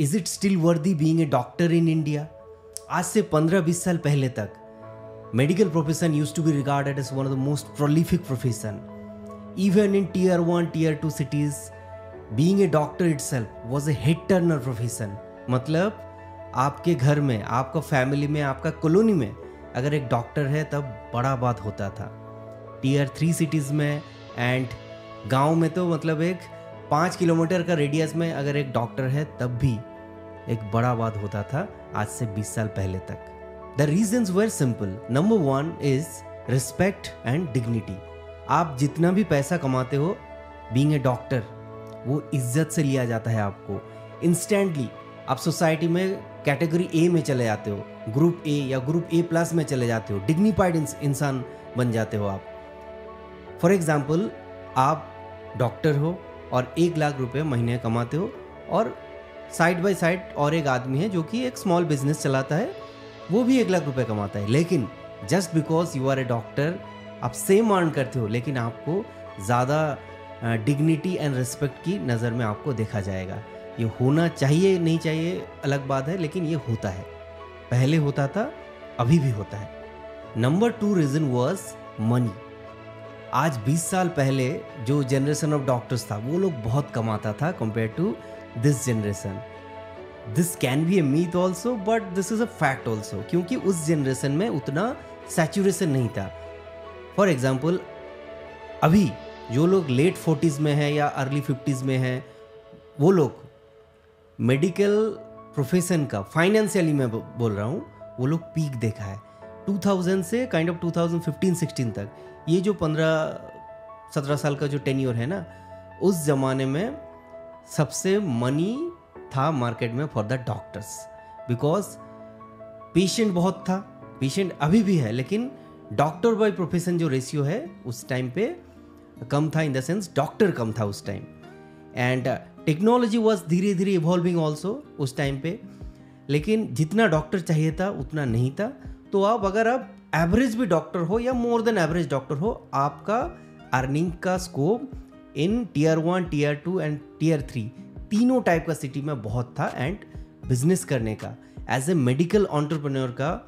Is it still worthy being a doctor in India? आज से 15-20 साल पहले तक medical profession used to be regarded as one of the most prolific profession. Even in tier 1, tier 2 cities, being a doctor itself was a head turner profession. मतलब आपके घर में, आपका फैमिली में, आपका कॉलोनी में अगर एक डॉक्टर है तब बड़ा बात होता था. tier 3 cities में एंड गांव में तो मतलब एक 5 किलोमीटर का रेडियस में अगर एक डॉक्टर है तब भी एक बड़ा बात होता था आज से 20 साल पहले तक. The reasons were simple. Number one is respect and dignity. आप जितना भी पैसा कमाते हो बीइंग ए डॉक्टर वो इज्जत से लिया जाता है. आपको इंस्टेंटली आप सोसाइटी में कैटेगरी ए में चले जाते हो, ग्रुप ए या ग्रुप ए प्लस में चले जाते हो, डिग्निफाइड इंसान बन जाते हो आप. फॉर एग्जांपल आप डॉक्टर हो और 1 लाख रुपए महीने कमाते हो और साइड बाय साइड और एक आदमी है जो कि एक स्मॉल बिजनेस चलाता है, वो भी 1 लाख रुपये कमाता है. लेकिन just because you are a doctor आप सेम अर्न करते हो लेकिन आपको ज़्यादा डिग्निटी एंड रिस्पेक्ट की नज़र में आपको देखा जाएगा. ये होना चाहिए नहीं चाहिए अलग बात है, लेकिन ये होता है, पहले होता था, अभी भी होता है. Number 2 reason was money. आज 20 साल पहले जो जनरेशन ऑफ डॉक्टर्स था वो लोग बहुत कमाता था compare to this generation. This can be a myth also but this is a fact also, क्योंकि उस जनरेशन में उतना सैचुरेशन नहीं था. फॉर एग्ज़ाम्पल अभी जो लोग लेट 40s में हैं या अर्ली 50s में हैं वो लोग मेडिकल प्रोफेशन का फाइनेंशियली मैं बोल रहा हूँ वो लोग पीक देखा है 2000 से काइंड ऑफ 2015-16 तक. ये जो 15-17 साल का जो टेन्योर है ना, उस ज़माने में सबसे मनी था मार्केट में for the doctors because patient बहुत था. पेशेंट अभी भी है लेकिन डॉक्टर बाय प्रोफेशन जो रेशियो है उस टाइम पे कम था, इन द सेंस डॉक्टर कम था उस टाइम. एंड टेक्नोलॉजी वाज धीरे धीरे इवॉल्विंग ऑल्सो उस टाइम पे, लेकिन जितना डॉक्टर चाहिए था उतना नहीं था. तो अब अगर आप एवरेज भी डॉक्टर हो या मोर देन एवरेज डॉक्टर हो, आपका अर्निंग का scope in tier 1, tier 2 and tier 3 तीनों टाइप का सिटी में बहुत था. एंड बिजनेस करने का एज ए मेडिकल एंटरप्रेन्योर का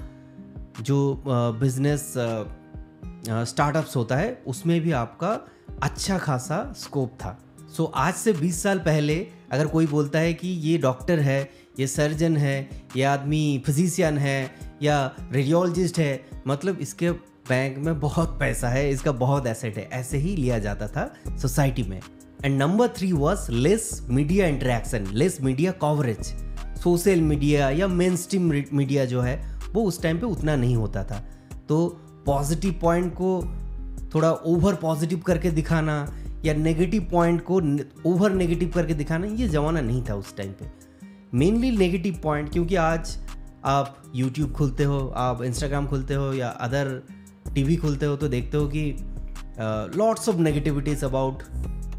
जो बिजनेस स्टार्टअप्स होता है उसमें भी आपका अच्छा खासा स्कोप था. सो आज से 20 साल पहले अगर कोई बोलता है कि ये डॉक्टर है, ये सर्जन है, ये आदमी फिजिशियन है या रेडियोलॉजिस्ट है, मतलब इसके बैंक में बहुत पैसा है, इसका बहुत एसेट है, ऐसे ही लिया जाता था सोसाइटी में. And number 3 was less media interaction, less media coverage. Social media या मेन स्ट्रीम मीडिया जो है वो उस टाइम पे उतना नहीं होता था. तो पॉजिटिव पॉइंट को थोड़ा ओवर पॉजिटिव करके दिखाना या नेगेटिव पॉइंट को ओवर नेगेटिव करके दिखाना, ये ज़माना नहीं था उस टाइम पे. मेनली नेगेटिव पॉइंट, क्योंकि आज आप YouTube खोलते हो, आप Instagram खोलते हो या अदर TV खोलते हो तो देखते हो कि lots of negativities about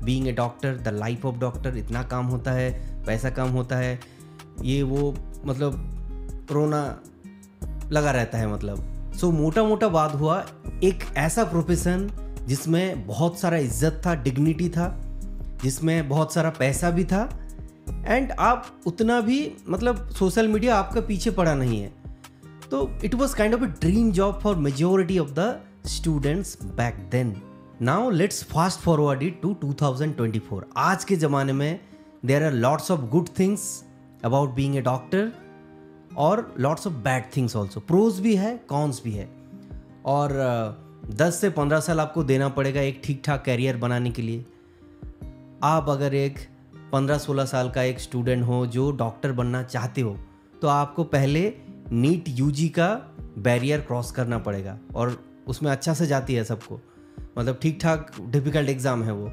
being a doctor, the life of doctor, इतना काम होता है, पैसा काम होता है, ये वो, मतलब रोना लगा रहता है मतलब. सो मोटा मोटा बात हुआ एक ऐसा प्रोफेशन जिसमें बहुत सारा इज्जत था, डिग्निटी था, जिसमें बहुत सारा पैसा भी था एंड आप उतना भी मतलब सोशल मीडिया आपका पीछे पड़ा नहीं है. तो it was kind of a dream job for majority of the students back then. Now let's fast forward it to 2024. आज के ज़माने में there are lots of good things about being a doctor और lots of bad things also. Pros भी है, cons भी है. और 10 से 15 साल आपको देना पड़ेगा एक ठीक ठाक कैरियर बनाने के लिए. आप अगर एक 15-16 साल का एक स्टूडेंट हो जो डॉक्टर बनना चाहते हो तो आपको पहले नीट यूजी का बैरियर क्रॉस करना पड़ेगा और उसमें अच्छा से जाती है सबको, मतलब ठीक ठाक डिफ़िकल्ट एग्ज़ाम है वो.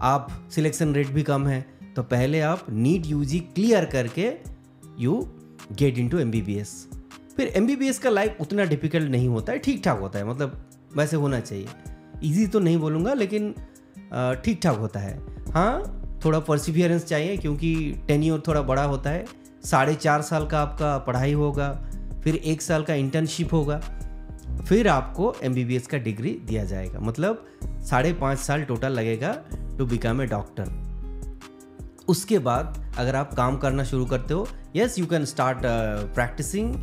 आप सिलेक्शन रेट भी कम है तो पहले आप नीट यूजी क्लियर करके यू गेट इनटू MBBS. फिर MBBS का लाइफ उतना डिफ़िकल्ट नहीं होता है, ठीक ठाक होता है, मतलब वैसे होना चाहिए. इजी तो नहीं बोलूँगा लेकिन ठीक ठाक होता है. हाँ, थोड़ा परसिवियरेंस चाहिए क्योंकि टेन्योर थोड़ा बड़ा होता है. 4.5 साल का आपका पढ़ाई होगा, फिर 1 साल का इंटर्नशिप होगा, फिर आपको MBBS का डिग्री दिया जाएगा. मतलब 5.5 साल टोटल लगेगा टू बिकम ए डॉक्टर. उसके बाद अगर आप काम करना शुरू करते हो, yes you can start practising,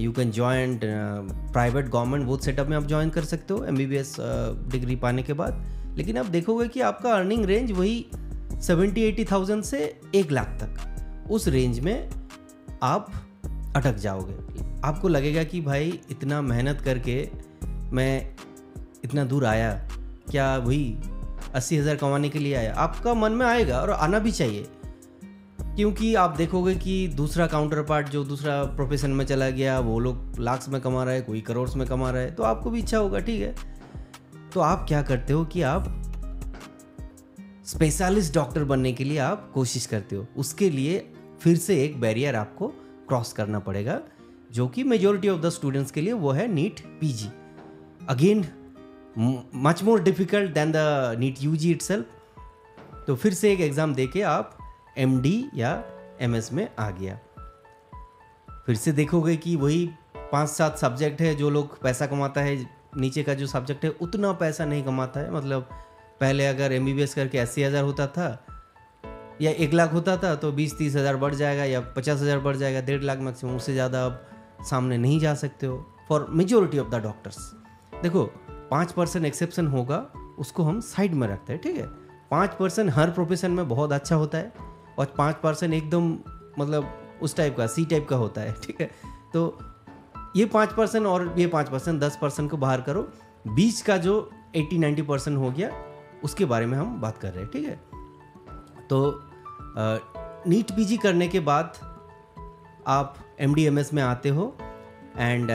you can join private government, both setup में आप ज्वाइन कर सकते हो MBBS डिग्री पाने के बाद। लेकिन आप देखोगे कि आपका अर्निंग रेंज वही 70-80,000 से 1 लाख तक, उस रेंज में आप अटक जाओगे। आपको लगेगा कि भाई इतना मेहनत करके मैं इतना दूर आया, क्या वही 80,000 कमाने के लिए आया? आपका मन में आएगा और आना भी चाहिए, क्योंकि आप देखोगे कि दूसरा काउंटर पार्ट जो दूसरा प्रोफेशन में चला गया, वो लोग लाख्स में कमा रहा है, कोई करोड़ में कमा रहा है, तो आपको भी इच्छा होगा, ठीक है। तो आप क्या करते हो कि आप स्पेशलिस्ट डॉक्टर बनने के लिए आप कोशिश करते हो। उसके लिए फिर से एक बैरियर आपको क्रॉस करना पड़ेगा, जो कि मेजॉरिटी ऑफ द स्टूडेंट्स के लिए वो है NEET PG। Again much more difficult than the NEET UG itself. तो फिर से एक एग्ज़ाम देके आप MD या MS में आ गया। फिर से देखोगे कि वही 5-7 सब्जेक्ट है, जो लोग पैसा कमाता है नीचे का जो सब्जेक्ट है उतना पैसा नहीं कमाता है। मतलब पहले अगर MBBS करके 80,000 होता था या 1 लाख होता था, तो 20-30,000 बढ़ जाएगा या 50,000 बढ़ जाएगा, 1.5 लाख मैक्सिमम, उससे ज़्यादा आप सामने नहीं जा सकते हो for majority of the doctors. देखो 5% एक्सेप्शन होगा, उसको हम साइड में रखते हैं, ठीक है। 5% हर प्रोफेशन में बहुत अच्छा होता है और 5% एकदम मतलब उस टाइप का C टाइप का होता है, ठीक है। तो ये 5% और ये 5%, 10% को बाहर करो, बीच का जो 80-90% हो गया उसके बारे में हम बात कर रहे हैं, ठीक है। तो नीट PG करने के बाद आप MD MS में आते हो एंड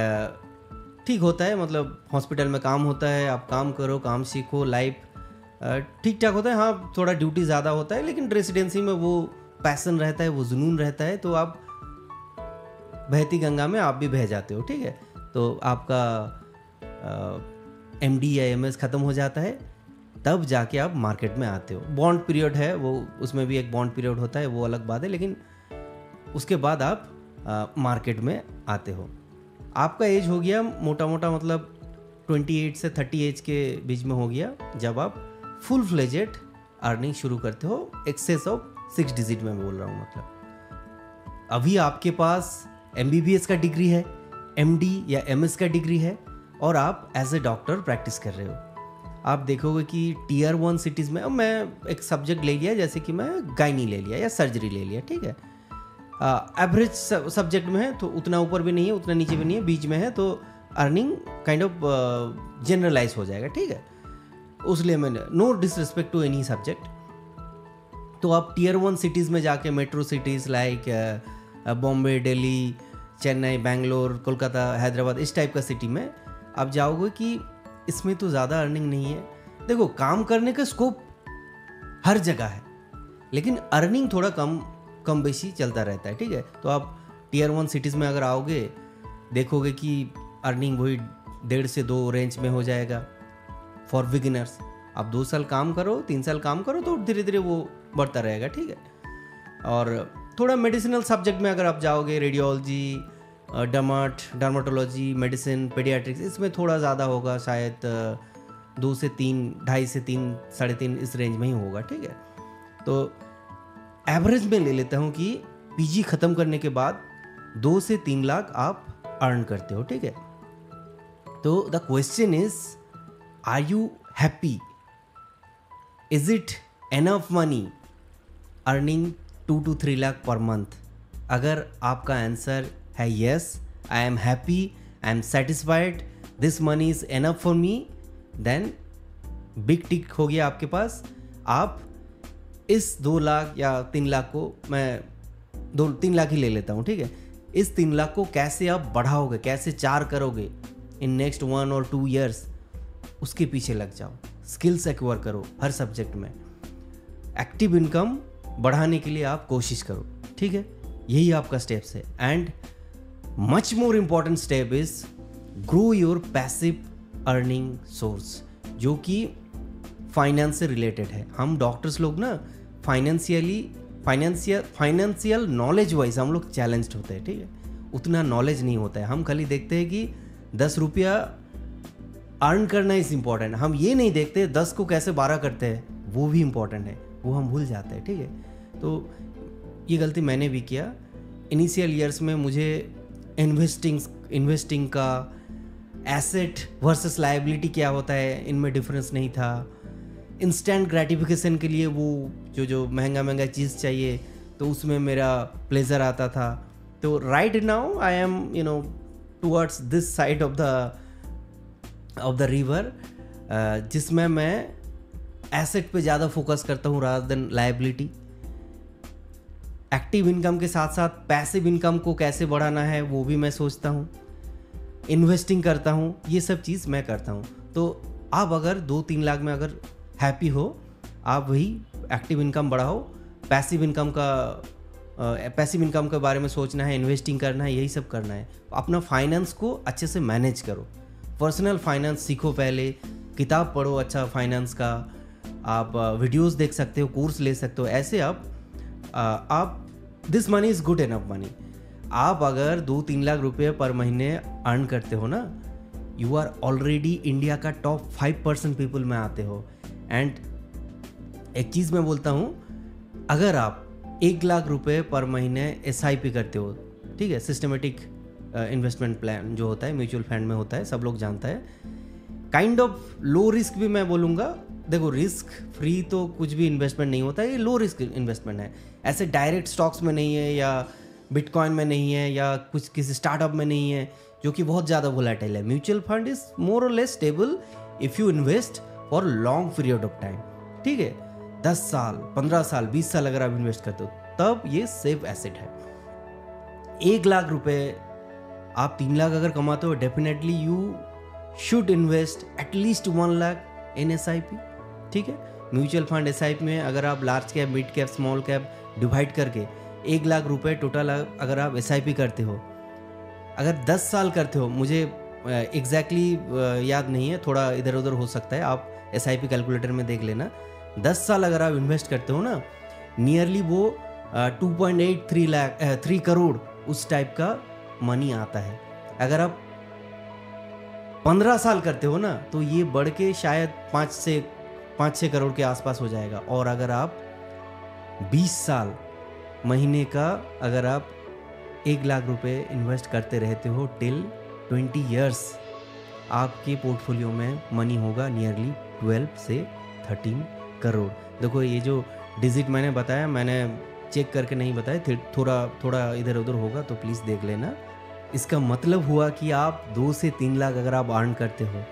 ठीक होता है, मतलब हॉस्पिटल में काम होता है, आप काम करो, काम सीखो, लाइफ ठीक ठाक होता है। हाँ, थोड़ा ड्यूटी ज़्यादा होता है, लेकिन रेसिडेंसी में वो पैसन रहता है, वो जुनून रहता है, तो आप बहती गंगा में आप भी बह जाते हो, ठीक है। तो आपका MD या MS ख़त्म हो जाता है, तब जाके आप मार्केट में आते हो। बॉन्ड पीरियड है, वो उसमें भी एक बॉन्ड पीरियड होता है, वो अलग बात है, लेकिन उसके बाद आप मार्केट में आते हो। आपका एज हो गया मोटा मोटा मतलब 28 से 30 एज के बीच में हो गया, जब आप फुल फ्लेजेड अर्निंग शुरू करते हो, एक्सेस ऑफ 6 डिजिट में बोल रहा हूँ। मतलब अभी आपके पास MBBS का डिग्री है, MD या MS का डिग्री है, और आप एज ए डॉक्टर प्रैक्टिस कर रहे हो। आप देखोगे कि Tier 1 सिटीज़ में, अब मैं एक सब्जेक्ट ले लिया, जैसे कि मैं गायनी ले लिया या सर्जरी ले लिया, ठीक है। एवरेज सब्जेक्ट में है, तो उतना ऊपर भी नहीं है, उतना नीचे भी नहीं है, बीच में है, तो अर्निंग काइंड ऑफ जनरलाइज हो जाएगा, ठीक है। उसलिए मैंने no disrespect to any subject. तो आप Tier 1 सिटीज़ में जाके, metro cities like Bombay, Delhi, Chennai, Bangalore, Kolkata, Hyderabad, इस टाइप का सिटी में आप जाओगे कि इसमें तो ज़्यादा अर्निंग नहीं है। देखो काम करने का स्कोप हर जगह है, लेकिन अर्निंग थोड़ा कम बेशी चलता रहता है, ठीक है। तो आप Tier 1 सिटीज़ में अगर आओगे, देखोगे कि अर्निंग वही 1.5 से 2 रेंज में हो जाएगा फॉर बिगिनर्स। आप 2 साल काम करो, 3 साल काम करो, तो धीरे धीरे वो बढ़ता रहेगा, ठीक है। और थोड़ा मेडिसिनल सब्जेक्ट में अगर आप जाओगे, रेडियोलॉजी, डर्माटोलॉजी, मेडिसिन, पेडियाट्रिक्स, इसमें थोड़ा ज़्यादा होगा, शायद 2 से 3, 2.5 से 3, 3.5 इस रेंज में ही होगा, ठीक है। तो एवरेज में ले लेता हूँ कि PG ख़त्म करने के बाद 2 से 3 लाख आप अर्न करते हो, ठीक है। तो the question is, are you happy? Is it enough money earning 2 to 3 lakh per month? अगर आपका आंसर है yes, I am happy, I am satisfied, this money is enough for me, then big tick हो गया आपके पास। आप इस 2 लाख या 3 लाख को, मैं 2-3 लाख ही ले लेता हूँ, ठीक है। इस 3 लाख को कैसे आप बढ़ाओगे, कैसे 4 करोगे इन नेक्स्ट 1 or 2 years, उसके पीछे लग जाओ, स्किल्स एक्वायर करो हर सब्जेक्ट में, एक्टिव इनकम बढ़ाने के लिए आप कोशिश करो, ठीक है। यही आपका स्टेप्स है। And much more important step is grow your passive earning source, जो कि फाइनेंस से रिलेटेड है। हम डॉक्टर्स लोग ना फाइनेंशियल नॉलेज वाइज हम लोग चैलेंज्ड होते हैं, ठीक है। उतना नॉलेज नहीं होता है, हम खाली देखते हैं कि 10 रुपया अर्न करना इज़ इम्पॉर्टेंट, हम ये नहीं देखते 10 को कैसे 12 करते हैं, वो भी इम्पॉर्टेंट है, वो हम भूल जाते हैं, ठीक है। तो ये गलती मैंने भी किया इनिशियल ईयर्स में। मुझे इन्वेस्टिंग का एसेट वर्सेस लायबिलिटी क्या होता है इनमें डिफरेंस नहीं था। इंस्टेंट ग्रेटिफिकेशन के लिए वो जो महंगा महंगा चीज़ चाहिए तो उसमें मेरा प्लेजर आता था। तो right now I am towards this side of the river, जिसमें मैं एसेट पे ज़्यादा फोकस करता हूँ rather than liability. Active income के साथ साथ पैसिव इनकम को कैसे बढ़ाना है वो भी मैं सोचता हूँ, इन्वेस्टिंग करता हूँ, ये सब चीज़ मैं करता हूँ। तो आप अगर 2-3 लाख में अगर हैप्पी हो, आप वही एक्टिव इनकम बढ़ाओ, पैसिव इनकम के बारे में सोचना है, इन्वेस्टिंग करना है, यही सब करना है। अपना फाइनेंस को अच्छे से मैनेज करो, पर्सनल फाइनेंस सीखो, पहले किताब पढ़ो अच्छा फाइनेंस का, आप वीडियोस देख सकते हो, कोर्स ले सकते हो। ऐसे आप this money is good enough money. आप अगर 2-3 लाख रुपये पर महीने अर्न करते हो ना, यू आर ऑलरेडी इंडिया का टॉप 5% पीपल में आते हो। एंड एक चीज़ मैं बोलता हूँ, अगर आप 1 लाख रुपये पर महीने SIP करते हो, ठीक है, सिस्टमेटिक इन्वेस्टमेंट प्लान जो होता है म्यूचुअल फंड में होता है, सब लोग जानता है, काइंड ऑफ लो रिस्क भी मैं बोलूँगा। देखो रिस्क फ्री तो कुछ भी इन्वेस्टमेंट नहीं होता, ये लो रिस्क इन्वेस्टमेंट है। ऐसे डायरेक्ट स्टॉक्स में नहीं है या बिटकॉइन में नहीं है या कुछ किसी स्टार्टअप में नहीं है जो कि बहुत ज़्यादा वोलेटाइल है। म्यूचुअल फंड इज़ मोर और less stable if you invest for long period of time, ठीक है, 10 साल, 15 साल, 20 साल अगर आप इन्वेस्ट करते हो तब ये सेफ एसेट है। 1 लाख रुपये आप 3 लाख अगर कमाते हो, definitely you should invest at least 1 lakh in SIP, ठीक है, म्यूचुअल फंड SIP में। अगर आप large cap, mid cap, small cap divide करके 1 लाख रुपए टोटल अगर आप SIP करते हो, अगर 10 साल करते हो, मुझे एग्जैक्टली याद नहीं है, थोड़ा इधर उधर हो सकता है, आप SIP कैलकुलेटर में देख लेना। 10 साल अगर आप इन्वेस्ट करते हो ना, नियरली वो 2.83 करोड़ उस टाइप का मनी आता है। अगर आप 15 साल करते हो ना तो ये बढ़ के शायद 5-6 करोड़ के आसपास हो जाएगा। और अगर आप 20 साल महीने का अगर आप 1 लाख रुपए इन्वेस्ट करते रहते हो टिल 20 इयर्स, आपके पोर्टफोलियो में मनी होगा नियरली 12 से 13 करोड़। देखो ये जो डिजिट मैंने बताया, मैंने चेक करके नहीं बताया, थोड़ा इधर उधर होगा तो प्लीज़ देख लेना। इसका मतलब हुआ कि आप 2 से 3 लाख अगर आप अर्न करते हो,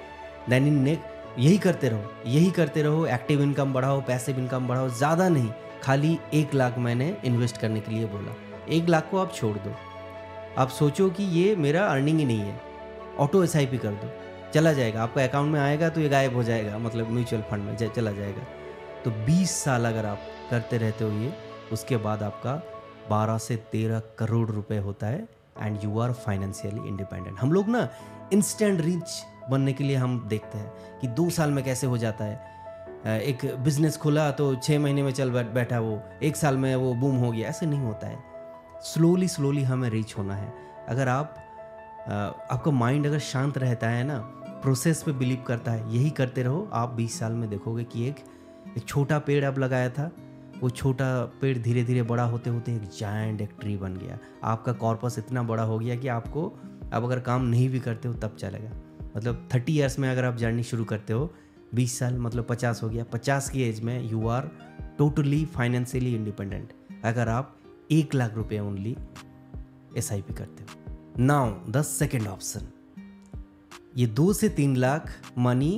देन इन यही करते रहो, एक्टिव इनकम बढ़ाओ, पैसिव इनकम बढ़ाओ, ज़्यादा नहीं। खाली 1 लाख मैंने इन्वेस्ट करने के लिए बोला, 1 लाख को आप छोड़ दो, आप सोचो कि ये मेरा अर्निंग ही नहीं है, ऑटो SIP कर दो, चला जाएगा, आपका अकाउंट में आएगा तो ये गायब हो जाएगा, मतलब म्यूचुअल फंड में चला जाएगा। तो 20 साल अगर आप करते रहते हो ये, उसके बाद आपका 12 से 13 करोड़ रुपए होता है and you are financially independent. हम लोग ना इंस्टेंट रीच बनने के लिए हम देखते हैं कि 2 साल में कैसे हो जाता है, एक बिजनेस खोला तो 6 महीने में चल बैठा वो, 1 साल में वो बूम हो गया, ऐसे नहीं होता है। स्लोली हमें रीच होना है। अगर आप आपका माइंड अगर शांत रहता है ना, प्रोसेस पे बिलीव करता है, यही करते रहो, आप 20 साल में देखोगे कि एक छोटा पेड़ आप लगाया था, वो छोटा पेड़ धीरे धीरे बड़ा होते होते एक जायंट एक ट्री बन गया। आपका कॉर्पस इतना बड़ा हो गया कि आपको आप अगर काम नहीं भी करते हो तब चलेगा। मतलब 30 इयर्स में अगर आप जर्नी शुरू करते हो, 20 साल मतलब 50 हो गया, 50 की एज में you are totally financially independent अगर आप 1 लाख रुपये ओनली SIP करते हो। नाउ द सेकेंड ऑप्शन, ये 2 से 3 lakh money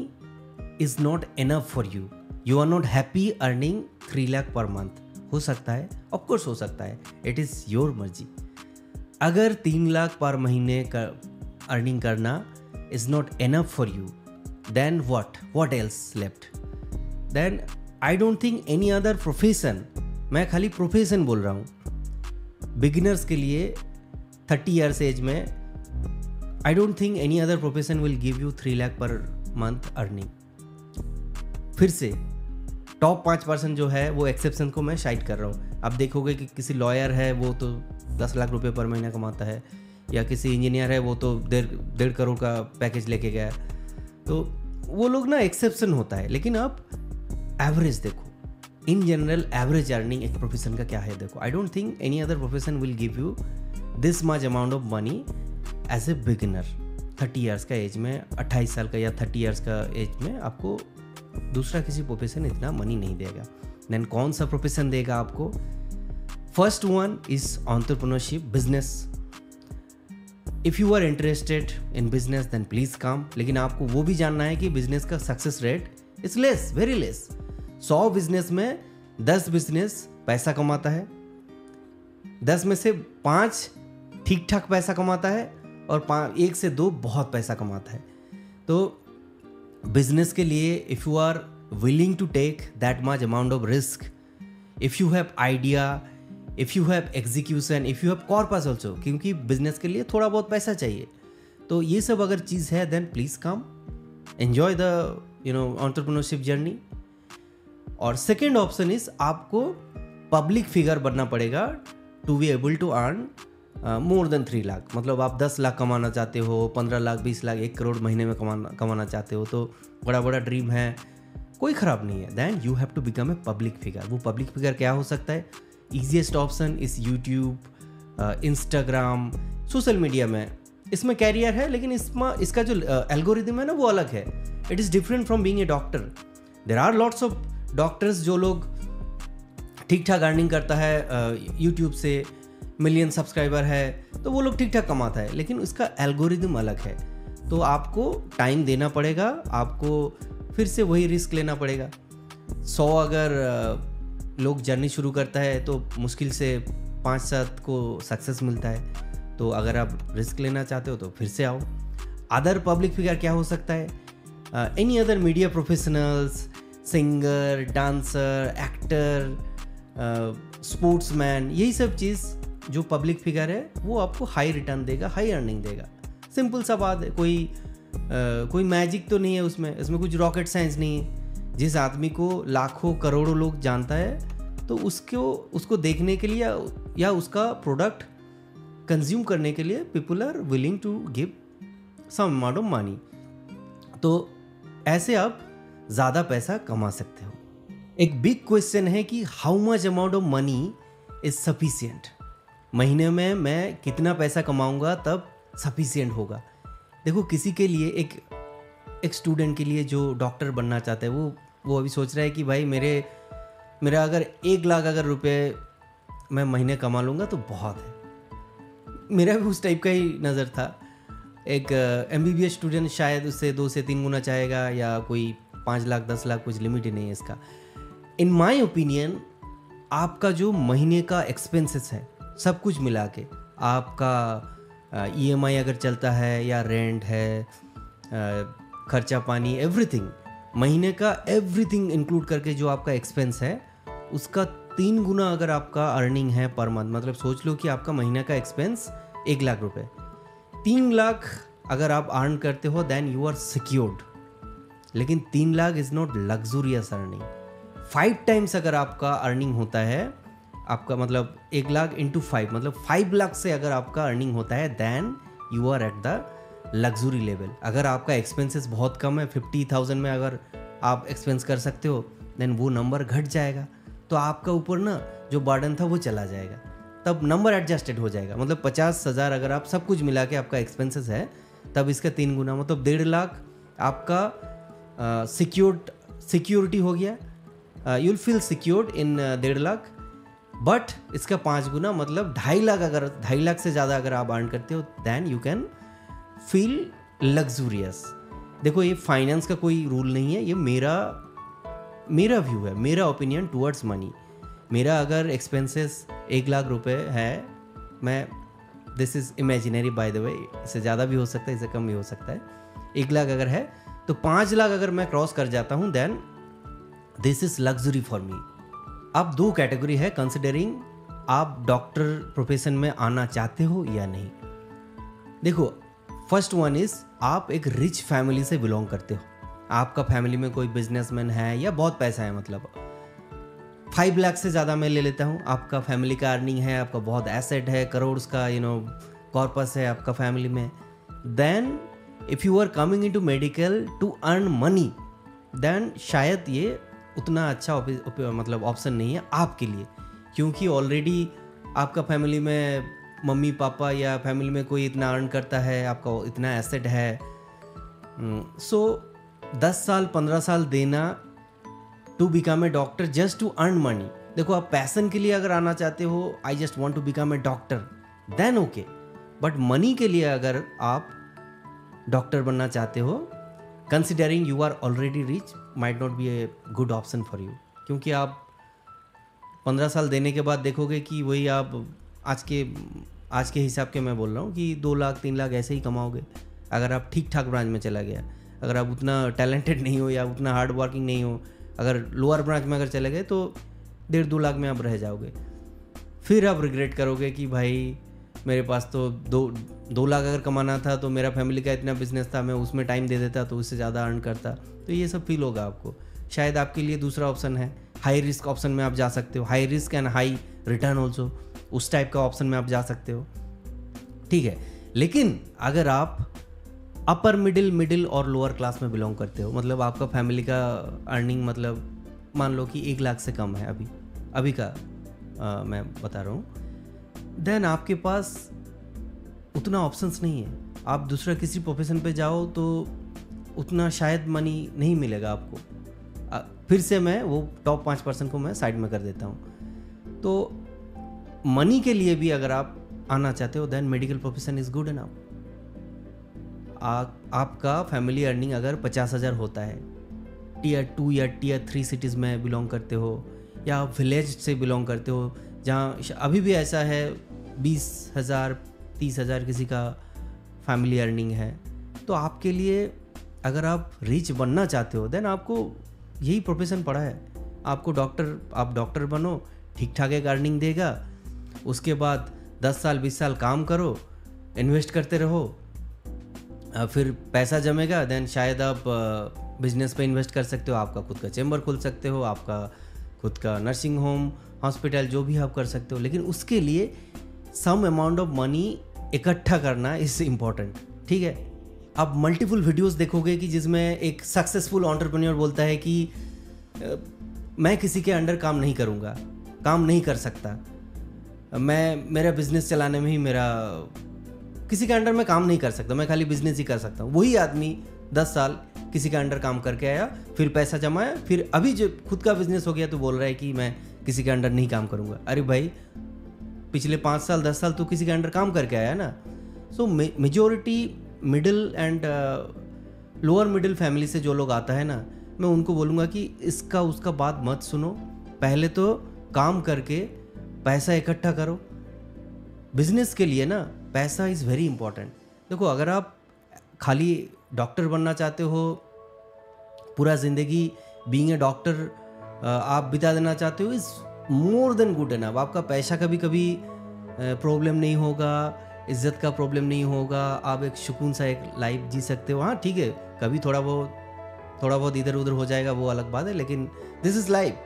is not enough for you, you are not happy earning 3 lakh per month. हो सकता है, ऑफकोर्स हो सकता है, इट इज़ योर मर्जी। अगर 3 लाख पर महीने का अर्निंग करना is not enough for you, then what else left? Then I don't think any other profession, मैं खाली प्रोफेशन बोल रहा हूँ बिगिनर्स के लिए 30 years एज में, I don't think any other profession will give you 3 lakh per month earning। फिर से टॉप 5% जो है वो एक्सेप्शन को मैं शाइड कर रहा हूँ। आप देखोगे कि किसी लॉयर है वो तो 10 लाख रुपये पर महीना कमाता है, या किसी इंजीनियर है वो तो 1.5 करोड़ का पैकेज लेके गया, तो वो लोग ना एक्सेप्शन होता है। लेकिन आप एवरेज देखो, इन जनरल एवरेज अर्निंग एक प्रोफेशन का क्या है देखो, I don't think any other profession will give you this much amount of money as a beginner. 30 years का एज में, 28 साल का या 30 इयर्स का एज में आपको दूसरा किसी प्रोफेशन इतना मनी नहीं देगा। देन कौन सा प्रोफेशन देगा आपको? First one is entrepreneurship, business. If you are interested in business then please come, लेकिन आपको वो भी जानना है कि बिजनेस का success rate is less, very less. 100 business में 10 बिजनेस पैसा कमाता है, 10 में से 5 ठीक ठाक पैसा कमाता है और 1 से 2 बहुत पैसा कमाता है। तो बिजनेस के लिए if you are willing to take that much amount of risk, if you have idea, if you have execution, if you have corpus also, क्योंकि बिजनेस के लिए थोड़ा बहुत पैसा चाहिए। तो ये सब अगर चीज़ है then please come, enjoy the entrepreneurship journey. और सेकेंड ऑप्शन इज आपको पब्लिक फिगर बनना पड़ेगा to be able to earn more than 3 lakh. मतलब आप 10 लाख कमाना चाहते हो, 15 लाख, 20 लाख, 1 करोड़ महीने में कमाना चाहते हो, तो बड़ा बड़ा ड्रीम है, कोई ख़राब नहीं है। Then you have to become a public figure. वो पब्लिक फिगर क्या हो सकता है? Easiest option is YouTube, Instagram, social media में इसमें कैरियर है, लेकिन इसमें इसका जो एल्गोरिदम है ना वो अलग है। It is different from being a doctor. There are lots of doctors जो लोग ठीक ठाक अर्निंग करता है यूट्यूब से, मिलियन सब्सक्राइबर है, तो वो लोग ठीक ठाक कमाता है, लेकिन उसका एल्गोरिदम अलग है। तो आपको टाइम देना पड़ेगा, आपको फिर से वही रिस्क लेना पड़ेगा। 100 अगर लोग जर्नी शुरू करता है तो मुश्किल से 5-7 को सक्सेस मिलता है। तो अगर आप रिस्क लेना चाहते हो तो फिर से आओ। अदर पब्लिक फिगर क्या हो सकता है? Any other media professionals, singer, dancer, actor, sportsman, यही सब चीज़ जो पब्लिक फिगर है वो आपको हाई रिटर्न देगा, हाई अर्निंग देगा। सिंपल सा बात है, कोई मैजिक तो नहीं है उसमें, इसमें कुछ रॉकेट साइंस नहीं है। जिस आदमी को लाखों करोड़ों लोग जानता है तो उसको देखने के लिए या उसका प्रोडक्ट कंज्यूम करने के लिए people are willing to give some amount of money. तो ऐसे आप ज़्यादा पैसा कमा सकते हो। एक बिग क्वेश्चन है कि how much amount of money is sufficient. महीने में मैं कितना पैसा कमाऊंगा तब सफिशियंट होगा? देखो, किसी के लिए, एक स्टूडेंट के लिए जो डॉक्टर बनना चाहता है, वो अभी सोच रहा है कि भाई मेरा अगर 1 लाख अगर रुपये मैं महीने कमा लूँगा तो बहुत है। मेरा भी उस टाइप का ही नज़र था। एक MBBS स्टूडेंट शायद उससे 2 से 3 गुना चाहेगा, या कोई 5 लाख, 10 लाख, कुछ लिमिट ही नहीं है इसका। इन माई ओपिनियन, आपका जो महीने का एक्सपेंसेस है सब कुछ मिला के, आपका EMI अगर चलता है, या रेंट है, खर्चा पानी, एवरीथिंग, महीने का एवरीथिंग इंक्लूड करके जो आपका एक्सपेंस है उसका 3 गुना अगर आपका अर्निंग है पर मंथ, मतलब सोच लो कि आपका महीने का एक्सपेंस 1 लाख रुपए, 3 लाख अगर आप अर्न करते हो देन यू आर सिक्योर्ड। लेकिन 3 lakh is not luxurious earning. 5 times अगर आपका अर्निंग होता है, आपका मतलब 1 लाख इंटू 5, मतलब 5 लाख से अगर आपका अर्निंग होता है then you are at the luxury level. अगर आपका एक्सपेंसेस बहुत कम है, 50,000 में अगर आप एक्सपेंस कर सकते हो देन वो नंबर घट जाएगा, तो आपका ऊपर ना जो बर्डन था वो चला जाएगा, तब नंबर एडजस्टेड हो जाएगा। मतलब 50,000 अगर आप सब कुछ मिला के आपका एक्सपेंसेस है तब इसका 3 गुना, मतलब 1.5 लाख आपका सिक्योरिटी हो गया। You will feel secured in 1.5 lakh. But इसका 5 गुना, मतलब 2.5 लाख, अगर 2.5 लाख से ज़्यादा अगर आप अर्न करते हो then you can feel luxurious. देखो, ये फाइनेंस का कोई रूल नहीं है, ये मेरा व्यू है, मेरा ओपिनियन टुवर्ड्स मनी। मेरा अगर एक्सपेंसेस 1 लाख रुपए है, मैं, this is imaginary by the way, इससे ज़्यादा भी हो सकता है, इससे कम भी हो सकता है। 1 लाख अगर है तो 5 लाख अगर मैं क्रॉस कर जाता हूँ then this is luxury for me. अब 2 कैटेगरी है कंसिडरिंग आप डॉक्टर प्रोफेशन में आना चाहते हो या नहीं। देखो, फर्स्ट वन इज़ आप एक रिच फैमिली से बिलोंग करते हो, आपका फैमिली में कोई बिजनेसमैन है या बहुत पैसा है, मतलब 5 लाख से ज़्यादा मैं ले लेता हूँ, आपका फैमिली का अर्निंग है, आपका बहुत एसेट है, करोड़्स का कॉर्पस है आपका फैमिली में। Then if you are coming in to medical to earn money then शायद ये उतना अच्छा मतलब ऑप्शन नहीं है आपके लिए, क्योंकि ऑलरेडी आपका फैमिली में मम्मी पापा या फैमिली में कोई इतना अर्न करता है, आपका इतना एसेट है। सो 10 साल 15 साल देना to become a doctor just to earn money. देखो, आप पैसन के लिए अगर आना चाहते हो, I just want to become a doctor, then okay. But money के लिए अगर आप डॉक्टर बनना चाहते हो, considering you are already rich, might not be a good option for you. क्योंकि आप 15 साल देने के बाद देखोगे कि वही आप आज के हिसाब के मैं बोल रहा हूँ कि 2 लाख 3 लाख ऐसे ही कमाओगे, अगर आप ठीक ठाक ब्रांच में चला गया। अगर आप उतना टैलेंटेड नहीं हो या उतना हार्ड वर्किंग नहीं हो, अगर लोअर ब्रांच में अगर चले गए तो 1.5-2 लाख में आप रह जाओगे। फिर आप रिग्रेट करोगे कि भाई मेरे पास तो 2 लाख अगर कमाना था तो मेरा फैमिली का इतना बिजनेस था, मैं उसमें टाइम दे देता तो उससे ज़्यादा अर्न करता। तो ये सब फील होगा आपको। शायद आपके लिए दूसरा ऑप्शन है, हाई रिस्क ऑप्शन में आप जा सकते हो, high risk and high return also, उस टाइप का ऑप्शन में आप जा सकते हो, ठीक है। लेकिन अगर आप अपर मिडिल और लोअर क्लास में बिलोंग करते हो, मतलब आपका फैमिली का अर्निंग मतलब मान लो कि 1 लाख से कम है अभी का मैं बता रहा हूँ, देन आपके पास उतना ऑप्शंस नहीं है। आप दूसरा किसी प्रोफेशन पे जाओ तो उतना शायद मनी नहीं मिलेगा आपको। फिर से मैं वो टॉप 5% को मैं साइड में कर देता हूँ। तो मनी के लिए भी अगर आप आना चाहते हो, then medical profession is good enough. आपका फैमिली अर्निंग अगर 50,000 होता है, टियर 2 या टियर 3 सिटीज़ में बिलोंग करते हो, या आप विलेज से बिलोंग करते हो जहाँ अभी भी ऐसा है 20,000 30,000 किसी का फैमिली अर्निंग है, तो आपके लिए अगर आप रिच बनना चाहते हो देन आपको यही प्रोफेशन पड़ा है। आपको आप डॉक्टर बनो, ठीक ठाक एक अर्निंग देगा, उसके बाद 10 साल 20 साल काम करो, इन्वेस्ट करते रहो, फिर पैसा जमेगा, देन शायद आप बिजनेस पे इन्वेस्ट कर सकते हो, आपका खुद का चैम्बर खोल सकते हो, आपका खुद का नर्सिंग होम, हॉस्पिटल, जो भी आप कर सकते हो। लेकिन उसके लिए सम अमाउंट ऑफ मनी इकट्ठा करना इज़ इम्पॉर्टेंट, ठीक है। आप मल्टीपल वीडियोस देखोगे कि जिसमें एक सक्सेसफुल एंटरप्रेन्योर बोलता है कि मैं किसी के अंडर काम नहीं करूँगा, काम नहीं कर सकता, मेरा बिजनेस चलाने में ही मेरा किसी के अंडर में काम नहीं कर सकता, मैं खाली बिजनेस ही कर सकता हूँ। वही आदमी 10 साल किसी के अंडर काम करके आया, फिर पैसा जमाया, फिर अभी जो खुद का बिजनेस हो गया तो बोल रहा है कि मैं किसी के अंडर नहीं काम करूँगा। अरे भाई, पिछले 5 साल 10 साल तो किसी के अंडर काम करके आया ना। So majority middle and lower middle family से जो लोग आता है ना, मैं उनको बोलूँगा कि इसका उसका बात मत सुनो, पहले तो काम करके पैसा इकट्ठा करो बिजनेस के लिए ना। पैसा इज़ वेरी इंपॉर्टेंट। देखो, अगर आप खाली डॉक्टर बनना चाहते हो, पूरा ज़िंदगी बीइंग ए डॉक्टर आप बिता देना चाहते हो, is more than good enough. आपका पैसा कभी कभी प्रॉब्लम नहीं होगा, इज्जत का प्रॉब्लम नहीं होगा, आप एक सुकून सा एक लाइफ जी सकते हो। हाँ, ठीक है, कभी थोड़ा बहुत इधर उधर हो जाएगा, वो अलग बात है, लेकिन दिस इज़ लाइफ।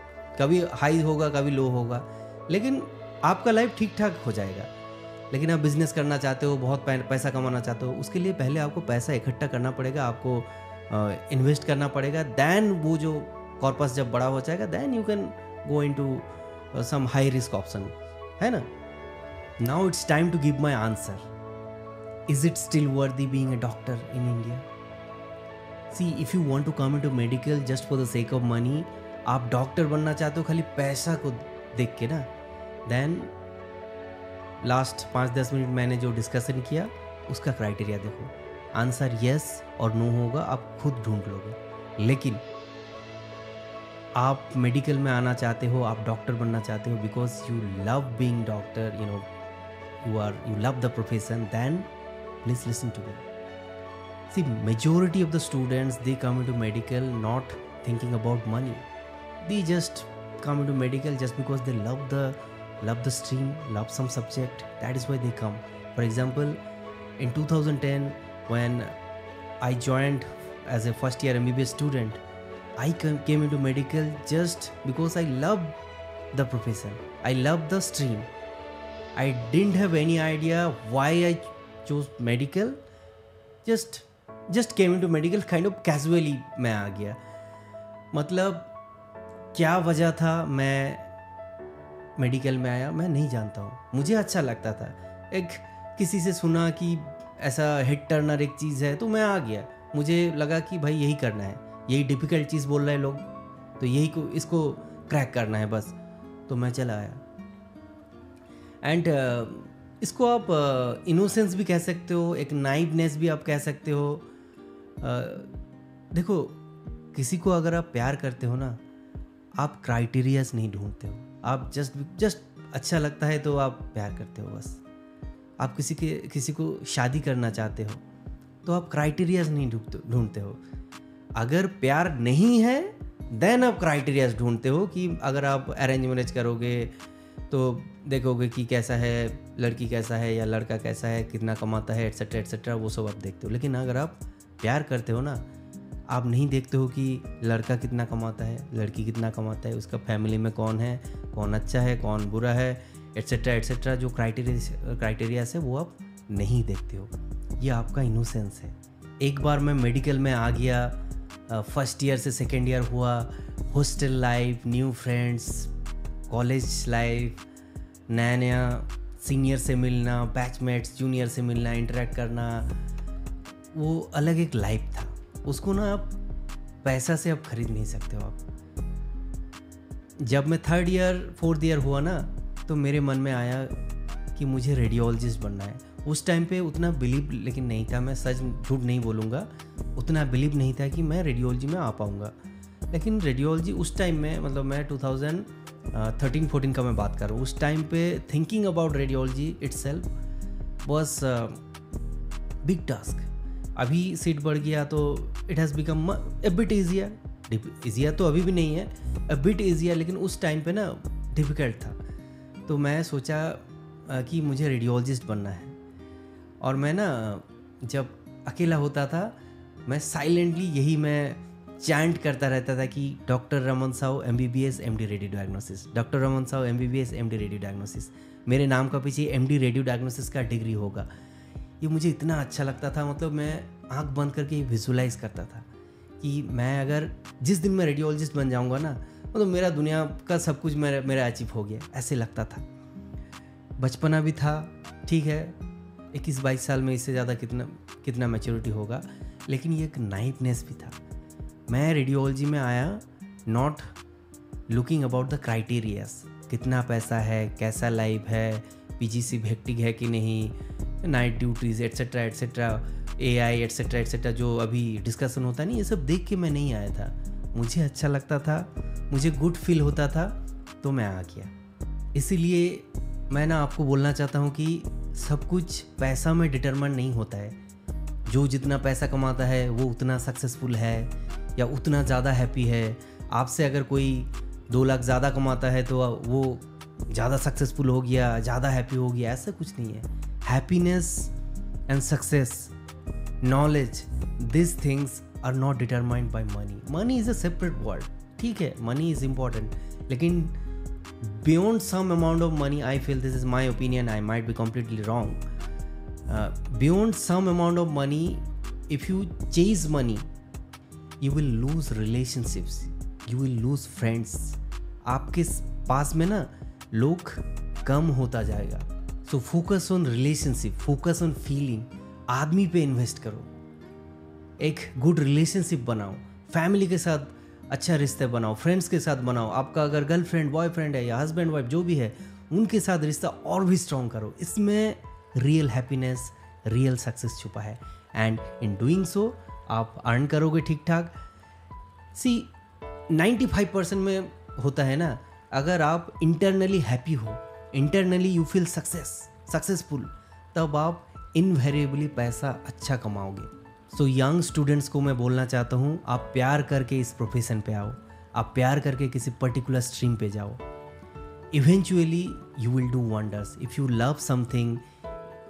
कभी हाई होगा, कभी लो होगा, लेकिन आपका लाइफ ठीक ठाक हो जाएगा। लेकिन आप बिज़नेस करना चाहते हो, बहुत पैसा कमाना चाहते हो, उसके लिए पहले आपको पैसा इकट्ठा करना पड़ेगा, आपको इन्वेस्ट करना पड़ेगा, दैन वो जो कॉर्पस जब बड़ा हो जाएगा then you can go into some high risk option, है ना। Now it's time to give my answer, is it still worthy being a doctor in India? See, if you want to come into medical just for the sake of money, आप doctor बनना चाहते हो खाली पैसा को देख के ना, दैन लास्ट 5-10 मिनट मैंने जो डिस्कशन किया उसका क्राइटेरिया देखो, आंसर यस और नो होगा, आप खुद ढूंढ लोगे। लेकिन आप मेडिकल में आना चाहते हो, आप डॉक्टर बनना चाहते हो because you love being doctor, you know, you love the profession, then please listen to me. See, majority of the students they come into medical not thinking about money, they just come into medical just because they love the stream, love some subject, that is why they come. For example, in 2010 when I joined as a first year MBBS student, I came into medical just because I love the profession, I love the stream. I didn't have any idea why I chose medical, just came into medical kind of casually मैं आ गया। मतलब क्या वजह था मैं medical में आया, मैं नहीं जानता हूँ। मुझे अच्छा लगता था, एक किसी से सुना कि ऐसा हेड टर्नर एक चीज़ है तो मैं आ गया। मुझे लगा कि भाई यही करना है, यही डिफ़िकल्ट चीज़ बोल रहे हैं लोग, तो यही को इसको क्रैक करना है बस। तो मैं चला आया। एंड इसको आप इनोसेंस भी कह सकते हो, एक नाइवनेस भी आप कह सकते हो। देखो, किसी को अगर आप प्यार करते हो ना, आप क्राइटेरियाज नहीं ढूंढते हो, आप जस्ट अच्छा लगता है तो आप प्यार करते हो बस। आप किसी को शादी करना चाहते हो तो आप क्राइटेरियाज नहीं ढूंढते हो। अगर प्यार नहीं है देन आप क्राइटेरियाज ढूंढते हो कि अगर आप अरेंज मैरिज करोगे तो देखोगे कि कैसा है, लड़की कैसा है या लड़का कैसा है, कितना कमाता है, एट्सेट्रा एट्सेट्रा, वो सब आप देखते हो। लेकिन अगर आप प्यार करते हो ना, आप नहीं देखते हो कि लड़का कितना कमाता है, लड़की कितना कमाता है, उसका फैमिली में कौन है, कौन अच्छा है, कौन बुरा है, एट्सेट्रा एट्सेट्रा, जो क्राइटेरियाज है वो आप नहीं देखते हो। ये आपका इनोसेंस है। एक बार मैं मेडिकल में आ गया, फर्स्ट ईयर से सेकेंड ईयर हुआ, hostel life, new friends, college life, नया नया सीनियर से मिलना, बैचमेट्स, जूनियर से मिलना, इंटरेक्ट करना, वो अलग एक लाइफ था। उसको ना आप पैसा से आप खरीद नहीं सकते हो। आप जब मैं थर्ड ईयर फोर्थ ईयर हुआ ना, तो मेरे मन में आया कि मुझे रेडियोलॉजिस्ट बनना है। उस टाइम पे उतना बिलीव लेकिन नहीं था, मैं सच झूठ नहीं बोलूँगा, उतना बिलीव नहीं था कि मैं रेडियोलॉजी में आ पाऊँगा। लेकिन रेडियोलॉजी उस टाइम में, मतलब मैं 2013-14 का मैं बात कर रहा हूँ, उस टाइम पे thinking about radiology itself was big task. अभी सीट बढ़ गया तो it has become a bit easier, तो अभी भी नहीं है, अ बिट ईजिया, लेकिन उस टाइम पे ना डिफ़िकल्ट था। तो मैं सोचा कि मुझे रेडियोलॉजिस्ट बनना है। और मैं ना जब अकेला होता था, मैं साइलेंटली यही मैं चैंट करता रहता था कि doctor Raman Sao MBBS MD radio diagnosis, doctor Raman Sao MBBS MD radio diagnosis, मेरे नाम का पीछे MD रेडियो डायग्नोसिस का डिग्री होगा। ये मुझे इतना अच्छा लगता था, मतलब मैं आंख बंद करके विजुलाइज करता था कि मैं अगर जिस दिन मैं रेडियोलॉजिस्ट बन जाऊंगा ना, मतलब मेरा दुनिया का सब कुछ मेरा अचीव हो गया, ऐसे लगता था। बचपना भी था, ठीक है, 21-22 साल में इससे ज़्यादा कितना मैच्योरिटी होगा, लेकिन ये एक नाइवनेस भी था। मैं रेडियोलॉजी में आया not looking about the criterias, कितना पैसा है, कैसा लाइफ है, PGC हेक्टिक है कि नहीं, night duties etcetera etcetera, AI etcetera etcetera, जो अभी डिस्कशन होता नहीं, ये सब देख के मैं नहीं आया था। मुझे अच्छा लगता था, मुझे गुड फील होता था, तो मैं आ गया। इसीलिए मैं ना आपको बोलना चाहता हूँ कि सब कुछ पैसा में डिटरमिन नहीं होता है। जो जितना पैसा कमाता है वो उतना सक्सेसफुल है या उतना ज़्यादा हैप्पी है। आपसे अगर कोई 2 लाख ज़्यादा कमाता है तो वो ज़्यादा सक्सेसफुल हो गया, ज़्यादा हैप्पी हो गया, ऐसा कुछ नहीं है। Happiness and success, knowledge, this things are not determined by money. Money is a separate word, ठीक है, मनी इज़ इम्पॉर्टेंट, लेकिन beyond some amount of money, I feel, this is my opinion, I might be completely wrong, beyond some amount of money if you chase money you will lose relationships, you will lose friends. आपके पास में ना लोग कम होता जाएगा। So focus on relationship, focus on feeling, आदमी पे इन्वेस्ट करो, एक गुड रिलेशनशिप बनाओ, फैमिली के साथ अच्छा रिश्ते बनाओ, फ्रेंड्स के साथ बनाओ। आपका अगर गर्लफ्रेंड बॉयफ्रेंड है या हस्बैंड वाइफ जो भी है, उनके साथ रिश्ता और भी स्ट्रॉन्ग करो। इसमें रियल हैप्पीनेस, रियल सक्सेस छुपा है। एंड इन डूइंग सो आप अर्न करोगे ठीक ठाक। सी 95% में होता है ना, अगर आप इंटरनली हैप्पी हो, इंटरनली यू फील सक्सेसफुल, तब आप इनवेरिएबली पैसा अच्छा कमाओगे। सो यंग स्टूडेंट्स को मैं बोलना चाहता हूँ, आप प्यार करके इस प्रोफेशन पे आओ, आप प्यार करके किसी पर्टिकुलर स्ट्रीम पे जाओ, eventually you will do wonders. If you love something,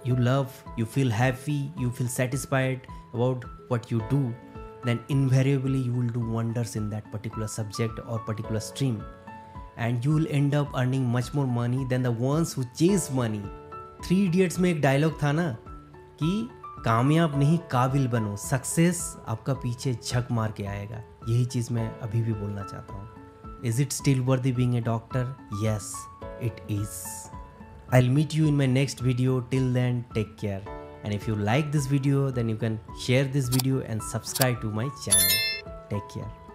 you love, you feel happy, you feel satisfied about what you do, then invariably you will do wonders in that particular subject और particular stream, and you will end up earning much more money than the ones who chase money. 3 Idiots में एक dialogue था ना कि कामयाब नहीं काबिल बनो, सक्सेस आपका पीछे झक मार के आएगा। यही चीज़ मैं अभी भी बोलना चाहता हूँ। Is it still worthy being a doctor? Yes, it is. I'll meet you in my next video. Till then, take care. And if you like this video, then you can share this video and subscribe to my channel. Take care.